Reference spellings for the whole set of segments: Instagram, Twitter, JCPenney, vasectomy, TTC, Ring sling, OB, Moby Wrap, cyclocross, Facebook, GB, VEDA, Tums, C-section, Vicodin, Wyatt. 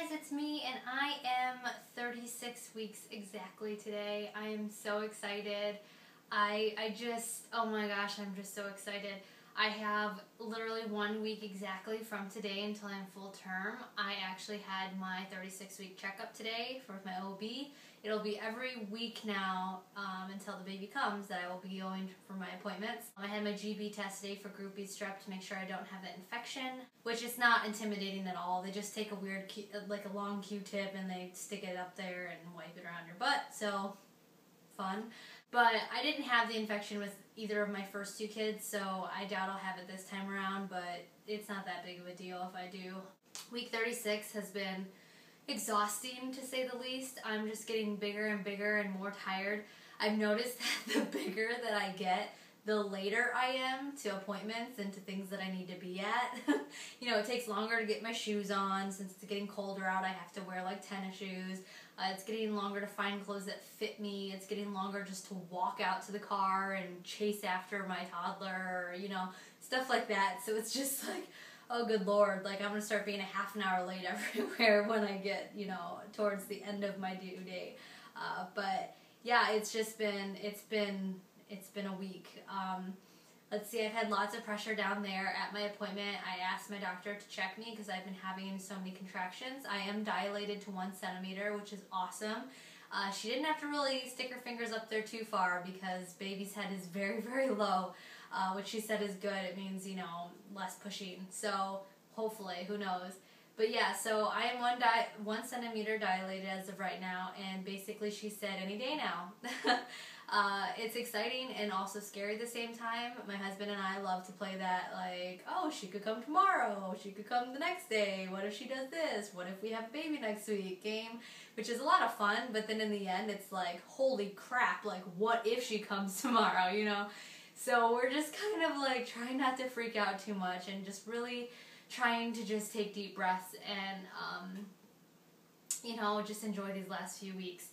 guys, it's me, and I am 36 weeks exactly today. I am so excited. I just, oh my gosh, I'm just so excited. I have literally 1 week exactly from today until I'm full term. I actually had my 36-week checkup today for my OB. It'll be every week now until the baby comes that I will be going for my appointments. I had my GB test today for group B strep to make sure I don't have that infection, which is not intimidating at all. They just take a weird, like a long Q-tip, and they stick it up there and wipe it around your butt, so fun. But I didn't have the infection with either of my first two kids, so I doubt I'll have it this time around, but it's not that big of a deal if I do. Week 36 has been exhausting, to say the least. I'm just getting bigger and bigger and more tired. I've noticed that the bigger that I get, the later I am to appointments and to things that I need to be at. You know, it takes longer to get my shoes on. Since it's getting colder out, I have to wear like tennis shoes. It's getting longer to find clothes that fit me. It's getting longer just to walk out to the car and chase after my toddler, or, you know, stuff like that. So it's just like, oh good lord, like I'm gonna start being a half an hour late everywhere when I get, you know, towards the end of my due date. But yeah, it's just been, it's been a week. Let's see, I've had lots of pressure down there at my appointment. I asked my doctor to check me because I've been having so many contractions. I am dilated to 1 centimeter, which is awesome. She didn't have to really stick her fingers up there too far because baby's head is very, very low, which she said is good. It means, you know, less pushing. So hopefully, who knows. But yeah, so I am one centimeter dilated as of right now, and basically she said any day now. It's exciting and also scary at the same time. My husband and I love to play that, like, oh, she could come tomorrow, she could come the next day, what if she does this, what if we have a baby next week game, which is a lot of fun, but then in the end it's like, holy crap, like, what if she comes tomorrow, you know? So we're just kind of like trying not to freak out too much and just really trying to just take deep breaths and, you know, just enjoy these last few weeks.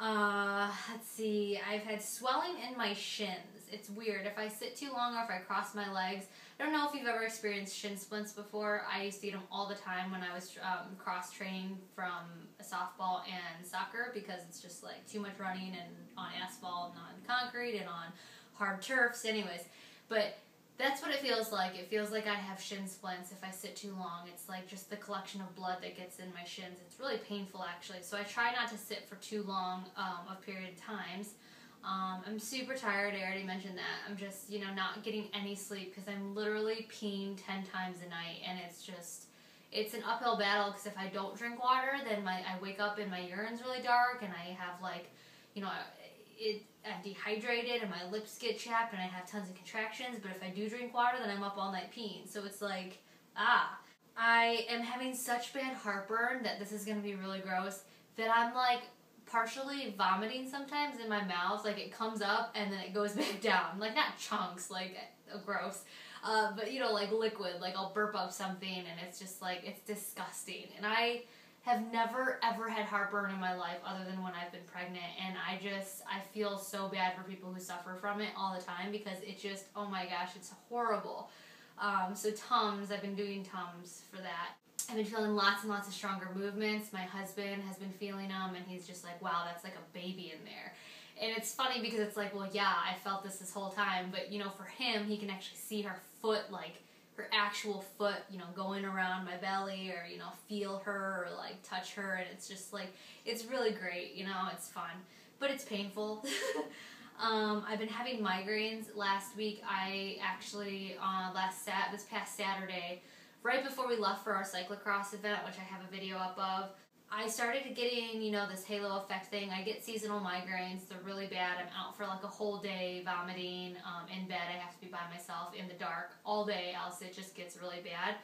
Let's see, I've had swelling in my shins. It's weird. If I sit too long or if I cross my legs, I don't know if you've ever experienced shin splints before. I used to get them all the time when I was cross-training from softball and soccer because it's just like too much running and on asphalt and on concrete and on hard turfs. Anyways, but that's what it feels like. It feels like I have shin splints if I sit too long. It's like just the collection of blood that gets in my shins. It's really painful, actually. So I try not to sit for too long of period of times. I'm super tired. I already mentioned that. I'm just, you know, not getting any sleep because I'm literally peeing 10 times a night, and it's just, it's an uphill battle because if I don't drink water, then I wake up and my urine's really dark, and I have, like, you know, I'm dehydrated and my lips get chapped and I have tons of contractions, but if I do drink water, then I'm up all night peeing. So it's like, I am having such bad heartburn that this is going to be really gross, that I'm like partially vomiting sometimes in my mouth. Like it comes up and then it goes back down. Like not chunks, like gross, but you know, like liquid, like I'll burp up something and it's just like, it's disgusting. And I have never ever had heartburn in my life other than when I've been pregnant, and I feel so bad for people who suffer from it all the time because it just, oh my gosh, it's horrible. So Tums, I've been doing Tums for that. I've been feeling lots and lots of stronger movements. My husband has been feeling them and he's just like, wow, that's like a baby in there. And it's funny because it's like, well, yeah, I felt this whole time, but you know, for him, he can actually see her foot, like her actual foot, you know, going around my belly, or, you know, feel her, or like touch her, and it's just like, it's really great, you know, it's fun, but it's painful. I've been having migraines. Last week, I actually, this past Saturday, right before we left for our cyclocross event, which I have a video up of, I started getting, you know, this halo effect thing. I get seasonal migraines. They're really bad. I'm out for like a whole day vomiting in bed. I have to be by myself in the dark all day, else it just gets really bad.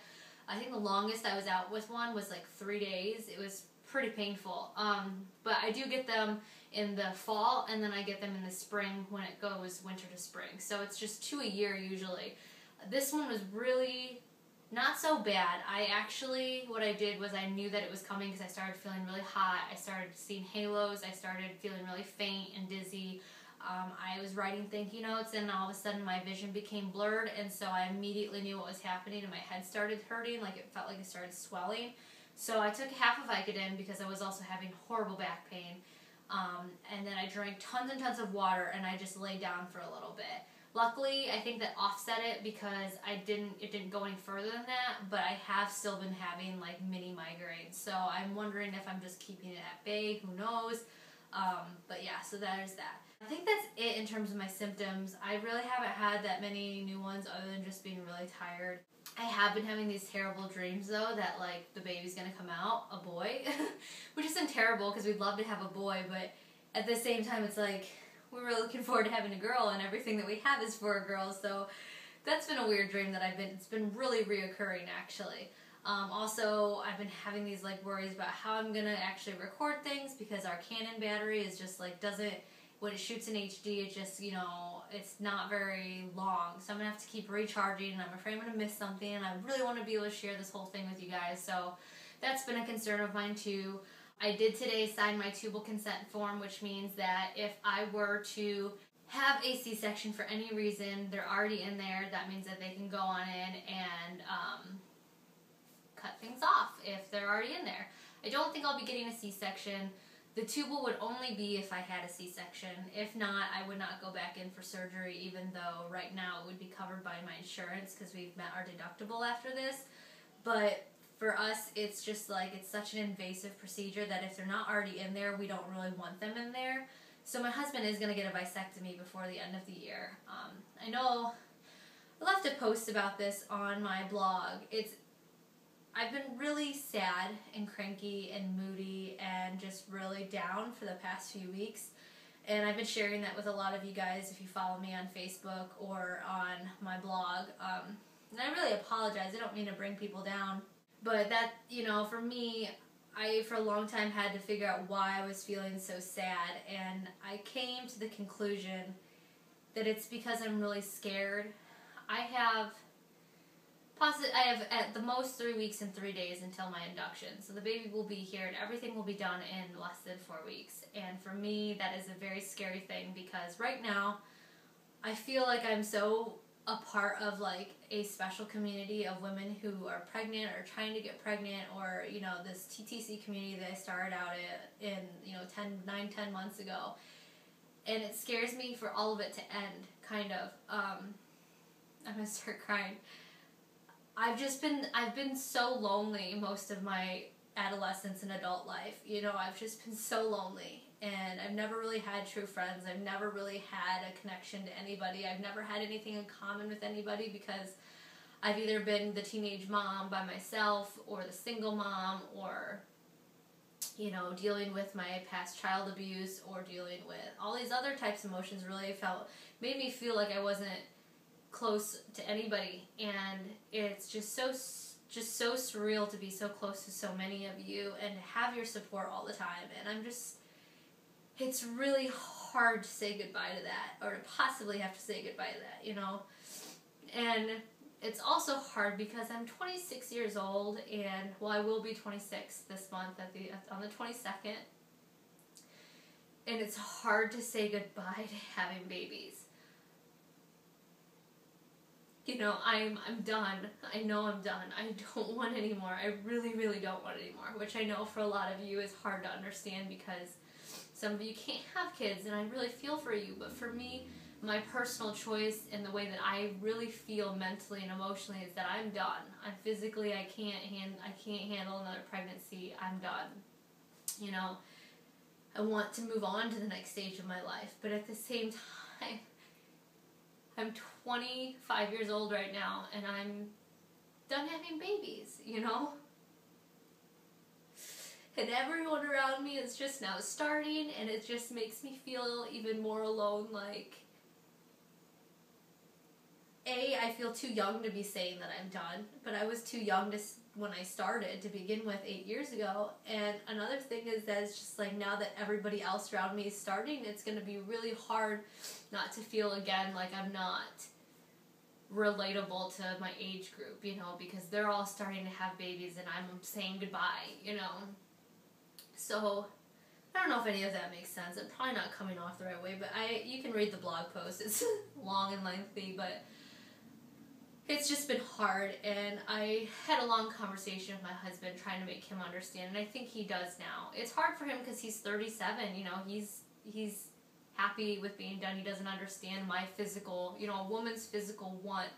I think the longest I was out with one was like 3 days. It was pretty painful. But I do get them in the fall, and then I get them in the spring when it goes winter to spring. So it's just 2 a year usually. This one was really not so bad. I actually, what I did was I knew that it was coming because I started feeling really hot. I started seeing halos. I started feeling really faint and dizzy. I was writing thank you notes, and all of a sudden my vision became blurred, and so I immediately knew what was happening, and my head started hurting. Like it felt like it started swelling. So I took half a Vicodin because I was also having horrible back pain. And then I drank tons and tons of water, and I just laid down for a little bit. Luckily, I think that offset it because it didn't go any further than that, but I have still been having like mini migraines. So I'm wondering if I'm just keeping it at bay, who knows? But yeah, so that is that. I think that's it in terms of my symptoms. I really haven't had that many new ones other than just being really tired. I have been having these terrible dreams though that like the baby's gonna come out, a boy, which isn't terrible because we'd love to have a boy, but at the same time it's like we were looking forward to having a girl and everything that we have is for a girl, so that's been a weird dream that it's been really reoccurring actually. Also, I've been having these like worries about how I'm gonna actually record things because our Canon battery is just like doesn't, when it shoots in HD, it just, you know, it's not very long. So I'm gonna have to keep recharging, and I'm afraid I'm gonna miss something, and I really wanna be able to share this whole thing with you guys. So that's been a concern of mine too. I did today sign my tubal consent form, which means that if I were to have a C-section for any reason, they're already in there. That means that they can go on in and cut things off if they're already in there. I don't think I'll be getting a C-section. The tubal would only be if I had a C-section. If not, I would not go back in for surgery, even though right now it would be covered by my insurance because we've met our deductible after this. But for us, it's just like, it's such an invasive procedure that if they're not already in there, we don't really want them in there. So my husband is gonna get a vasectomy before the end of the year. I know I left a post about this on my blog. I've been really sad and cranky and moody and just really down for the past few weeks, and I've been sharing that with a lot of you guys if you follow me on Facebook or on my blog, and I really apologize. I don't mean to bring people down, but that, you know, for me, I for a long time had to figure out why I was feeling so sad, and I came to the conclusion that it's because I'm really scared. I have at the most 3 weeks and 3 days until my induction, so the baby will be here and everything will be done in less than 4 weeks, and for me that is a very scary thing because right now I feel like I'm so a part of like a special community of women who are pregnant or trying to get pregnant, or you know, this TTC community that I started out in, you know, 9-10 months ago, and it scares me for all of it to end, kind of. I'm gonna start crying. I've been so lonely most of my adolescence and adult life. You know, I've just been so lonely, and I've never really had true friends. I've never really had a connection to anybody. I've never had anything in common with anybody because I've either been the teenage mom by myself or the single mom, or, you know, dealing with my past child abuse, or dealing with all these other types of emotions. Really made me feel like I wasn't close to anybody, and it's just so surreal to be so close to so many of you and have your support all the time, and it's really hard to say goodbye to that, or to possibly have to say goodbye to that, you know. And it's also hard because I'm 26 years old, and well, I will be 26 this month on the 22nd, and it's hard to say goodbye to having babies. You know, I'm done. I know I'm done. I don't want any more. I really, really don't want any more, which I know for a lot of you is hard to understand because some of you can't have kids, and I really feel for you. But for me, my personal choice and the way that I really feel mentally and emotionally is that I'm done. Physically, I can't handle another pregnancy. I'm done. You know, I want to move on to the next stage of my life, but at the same time, I'm 25 years old right now, and I'm done having babies, you know? And everyone around me is just now starting, and it just makes me feel even more alone. Like, A, I feel too young to be saying that I'm done, but I was too young when I started to begin with 8 years ago. And another thing is that it's just like, now that everybody else around me is starting, it's going to be really hard not to feel again like I'm not relatable to my age group, you know, because they're all starting to have babies and I'm saying goodbye, you know. So I don't know if any of that makes sense. I'm probably not coming off the right way, but you can read the blog post. It's long and lengthy, but It's just been hard, and I had a long conversation with my husband trying to make him understand, and I think he does now. It's hard for him because he's 37, you know, he's happy with being done. He doesn't understand my physical, you know, a woman's physical want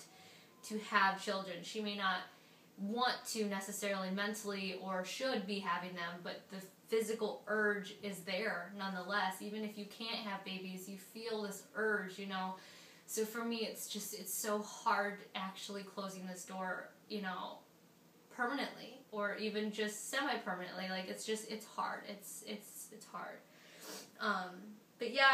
to have children. She may not want to necessarily mentally or should be having them, but the physical urge is there nonetheless. Even if you can't have babies, you feel this urge, you know. So for me, it's just, it's so hard actually closing this door, you know, permanently, or even just semi-permanently. Like, it's just, it's hard. It's hard. But yeah,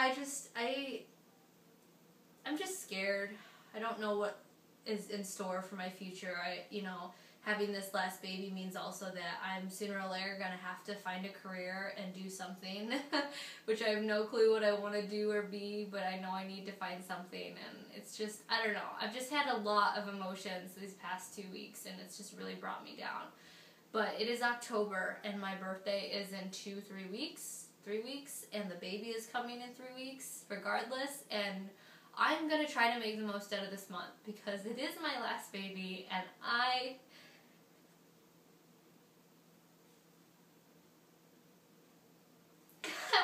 I'm just scared. I don't know what is in store for my future. You know, having this last baby means also that I'm sooner or later going to have to find a career and do something, which I have no clue what I want to do or be, but I know I need to find something. And it's just, I don't know. I've just had a lot of emotions these past 2 weeks, and it's just really brought me down. But it is October, and my birthday is in three weeks, and the baby is coming in 3 weeks regardless, and I'm going to try to make the most out of this month because it is my last baby, and I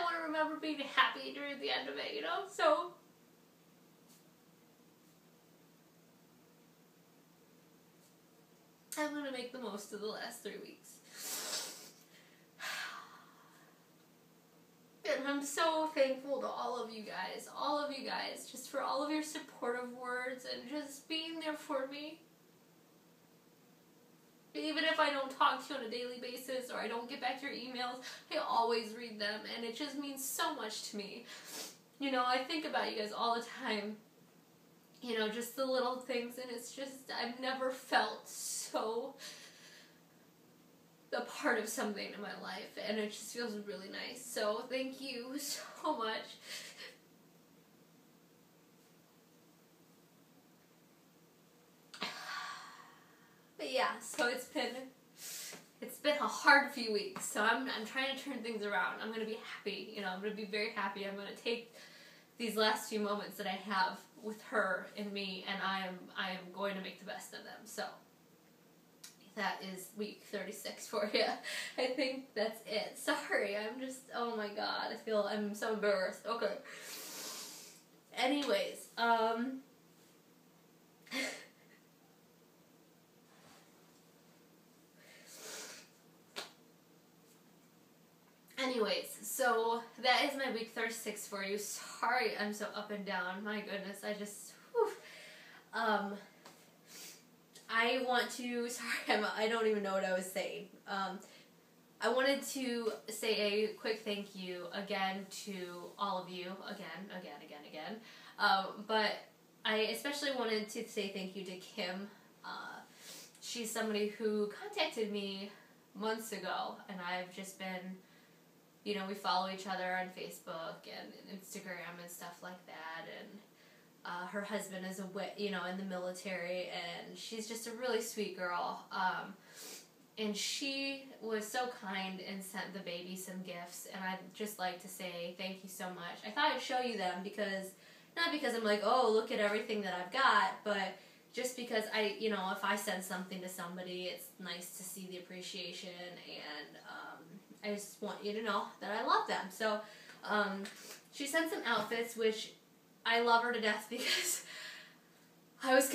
want to remember being happy during the end of it, you know? So I'm going to make the most of the last 3 weeks. And I'm so thankful to all of you guys, just for all of your supportive words and just being there for me. Even if I don't talk to you on a daily basis or I don't get back to your emails, I always read them, and it just means so much to me. You know, I think about you guys all the time, you know, just the little things, and it's just, I've never felt so a part of something in my life, and it just feels really nice. So thank you so much. But yeah, so it's been a hard few weeks. So I'm trying to turn things around. I'm gonna be happy, you know. I'm gonna be very happy. I'm gonna take these last few moments that I have with her and me, and I am going to make the best of them. So. That is week 36 for you. I think that's it. Sorry, I'm just, oh my god, I'm so embarrassed. Okay. Anyways, so that is my week 36 for you. Sorry, I'm so up and down. My goodness, I just, whew. I want to, sorry, I don't even know what I was saying. I wanted to say a quick thank you again to all of you, again. But I especially wanted to say thank you to Kim. She's somebody who contacted me months ago, and I've just been, you know, we follow each other on Facebook and Instagram and stuff like that, and her husband is you know, in the military, and she's just a really sweet girl. And she was so kind and sent the baby some gifts, and I'd just like to say thank you so much. I thought I'd show you them because, not because I'm like, oh, look at everything that I've got, but just because I, you know, if I send something to somebody, it's nice to see the appreciation, and I just want you to know that I love them. So she sent some outfits, which I love her to death because I was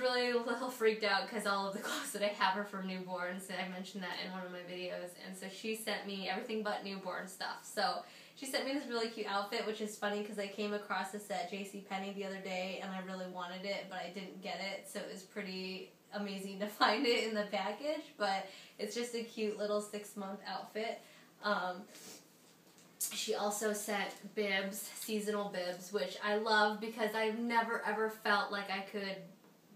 really a little freaked out because all of the clothes that I have are from newborns, and I mentioned that in one of my videos, and so she sent me everything but newborn stuff. So she sent me this really cute outfit, which is funny because I came across this at JCPenney the other day, and I really wanted it, but I didn't get it, so it was pretty amazing to find it in the package, but it's just a cute little 6-month outfit. She also sent bibs, seasonal bibs, which I love because I've never ever felt like I could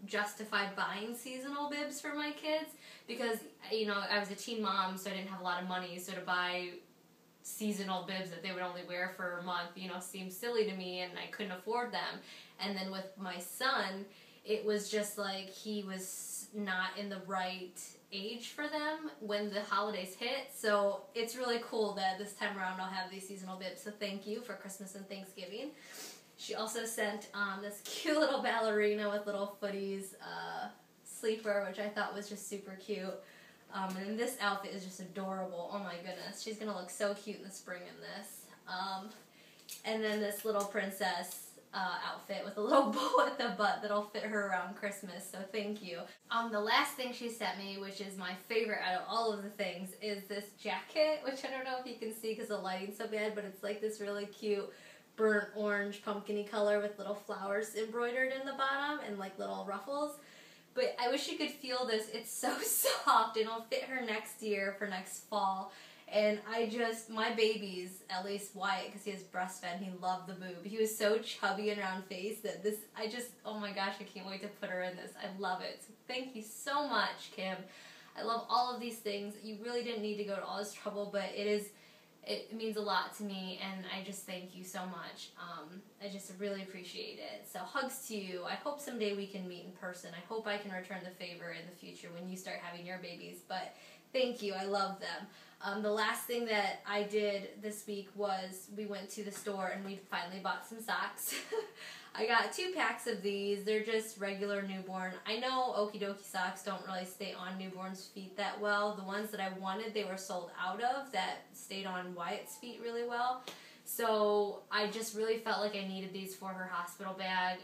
justify buying seasonal bibs for my kids because, you know, I was a teen mom, so I didn't have a lot of money, so to buy seasonal bibs that they would only wear for a month, you know, seemed silly to me, and I couldn't afford them. And then with my son, it was just like he was not in the right age for them when the holidays hit, so it's really cool that this time around I'll have these seasonal bibs, so thank you for Christmas and Thanksgiving. She also sent this cute little ballerina with little footies sleeper, which I thought was just super cute. And this outfit is just adorable. Oh my goodness, she's gonna look so cute in the spring in this. And then this little princess outfit with a little bow at the butt that'll fit her around Christmas, so thank you. The last thing she sent me, which is my favorite out of all of the things, is this jacket, which I don't know if you can see because the lighting's so bad, but it's like this really cute burnt orange pumpkin-y color with little flowers embroidered in the bottom and like little ruffles. But I wish you could feel this. It's so soft and it'll fit her next year for next fall. And I just, my babies, at least Wyatt, because he was breastfed and he loved the boob. He was so chubby and round faced that this, I just, oh my gosh, I can't wait to put her in this. I love it. So thank you so much, Kim. I love all of these things. You really didn't need to go to all this trouble, but it is, it means a lot to me, and I just thank you so much. I just really appreciate it. So hugs to you. I hope someday we can meet in person. I hope I can return the favor in the future when you start having your babies, but thank you. I love them. The last thing that I did this week was we went to the store and we finally bought some socks. I got 2 packs of these. They're just regular newborn. I know Okie Dokie socks don't really stay on newborns' feet that well. The ones that I wanted, they were sold out of, that stayed on Wyatt's feet really well. So I just really felt like I needed these for her hospital bag.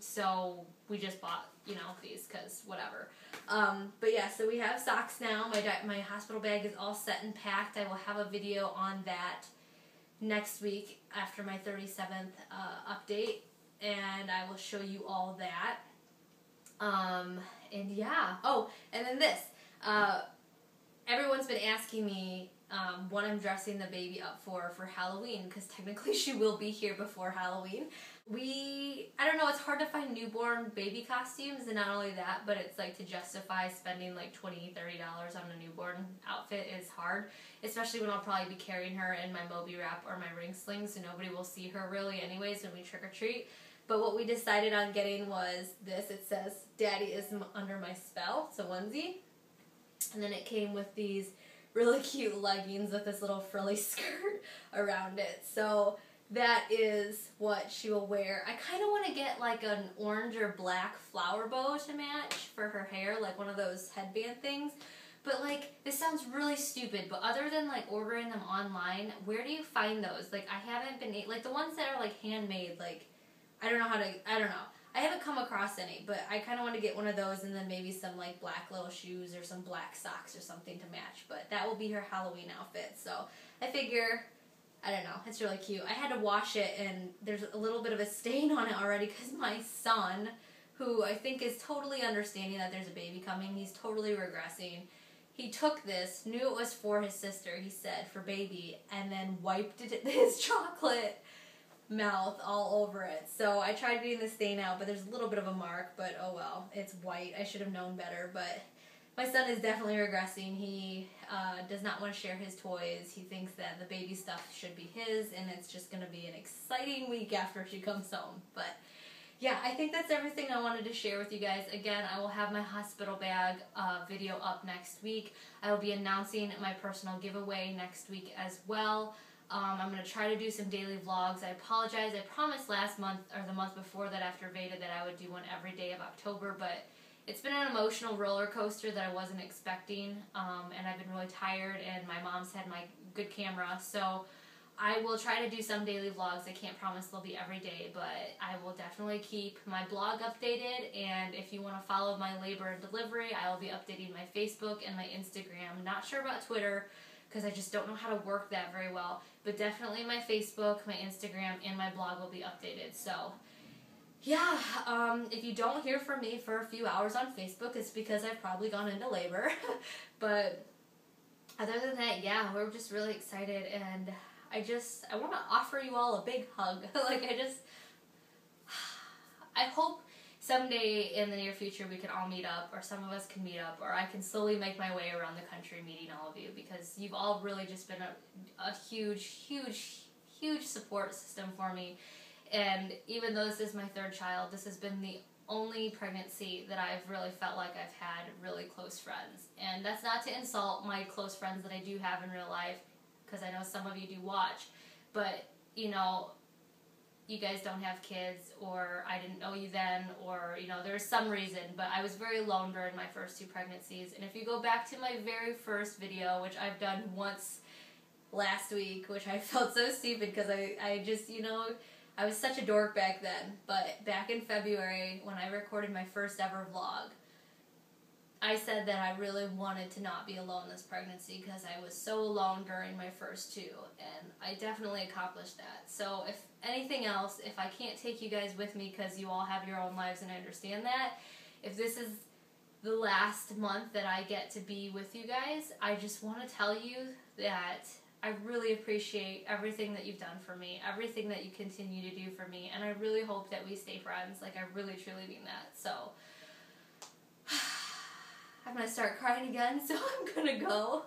So we just bought, you know, these because whatever. But yeah, so we have socks now. My hospital bag is all set and packed. I will have a video on that next week after my 37th update, and I will show you all that. And yeah. Oh, and then this. Everyone's been asking me what I'm dressing the baby up for Halloween, because technically she will be here before Halloween. I don't know, it's hard to find newborn baby costumes, and not only that, but it's like to justify spending like $20, $30 on a newborn outfit is hard, especially when I'll probably be carrying her in my Moby Wrap or my Ring Sling, so nobody will see her really anyways when we trick or treat. But what we decided on getting was this. It says, "Daddy is under my spell," so onesie. And then it came with these really cute leggings with this little frilly skirt around it. So that is what she will wear. I kind of want to get like an orange or black flower bow to match for her hair, like one of those headband things. But like, this sounds really stupid, but other than like ordering them online, where do you find those? Like, I haven't been, like the ones that are like handmade, like I don't know. I haven't come across any, but I kind of want to get one of those, and then maybe some like black little shoes or some black socks or something to match, but that will be her Halloween outfit. So I figure, I don't know, it's really cute. I had to wash it and there's a little bit of a stain on it already because my son, who I think is totally understanding that there's a baby coming, he's totally regressing. He took this, knew it was for his sister, he said, for baby, and then wiped it with his chocolate mouth all over it. So I tried getting this stain out, but there's a little bit of a mark, but oh well, it's white. I should have known better, but my son is definitely regressing. He does not want to share his toys. He thinks that the baby stuff should be his, and it's just going to be an exciting week after she comes home. But yeah, I think that's everything I wanted to share with you guys. Again, I will have my hospital bag video up next week. I will be announcing my personal giveaway next week as well. I'm going to try to do some daily vlogs. I apologize. I promised last month or the month before that after VEDA that I would do one every day of October, but it's been an emotional roller coaster that I wasn't expecting, and I've been really tired, and my mom's had my good camera, so I will try to do some daily vlogs. I can't promise they'll be every day, but I will definitely keep my blog updated, and if you want to follow my labor and delivery, I will be updating my Facebook and my Instagram. Not sure about Twitter, because I just don't know how to work that very well. But definitely my Facebook, my Instagram, and my blog will be updated. So, yeah, if you don't hear from me for a few hours on Facebook, it's because I've probably gone into labor. But other than that, yeah, we're just really excited. And I want to offer you all a big hug. Like, I hope someday in the near future we can all meet up, or some of us can meet up, or I can slowly make my way around the country meeting all of you, because you've all really just been a huge, huge, huge support system for me. And even though this is my third child, this has been the only pregnancy that I've really felt like I've had really close friends. And that's not to insult my close friends that I do have in real life, because I know some of you do watch, but you know, you guys don't have kids, or I didn't know you then, or, you know, there's some reason, but I was very alone during my first two pregnancies. And if you go back to my very first video, which I've done once last week, which I felt so stupid because I just, you know, I was such a dork back then, but back in February when I recorded my first ever vlog, I said that I really wanted to not be alone this pregnancy because I was so alone during my first two, and I definitely accomplished that. So if anything else, if I can't take you guys with me because you all have your own lives and I understand that, if this is the last month that I get to be with you guys, I just want to tell you that I really appreciate everything that you've done for me, everything that you continue to do for me, and I really hope that we stay friends. Like, I really truly mean that. So I'm going to start crying again, so I'm going to go.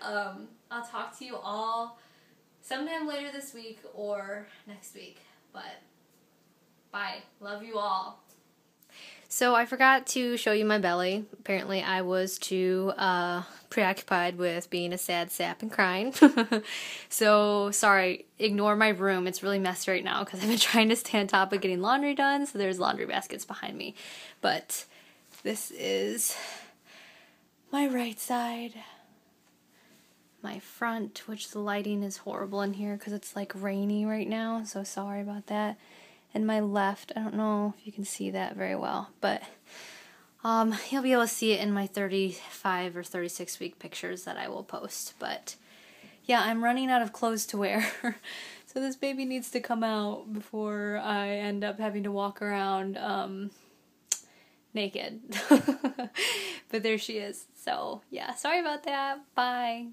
I'll talk to you all sometime later this week or next week, but bye. Love you all. So I forgot to show you my belly. Apparently I was too preoccupied with being a sad sap and crying. So sorry, ignore my room. It's really messy right now because I've been trying to stay on top of getting laundry done, so there's laundry baskets behind me. But this is my right side, my front, which the lighting is horrible in here because it's like rainy right now, so sorry about that. And my left, I don't know if you can see that very well, but you'll be able to see it in my 35 or 36 week pictures that I will post. But yeah, I'm running out of clothes to wear. So this baby needs to come out before I end up having to walk around naked. But there she is. So yeah, sorry about that. Bye.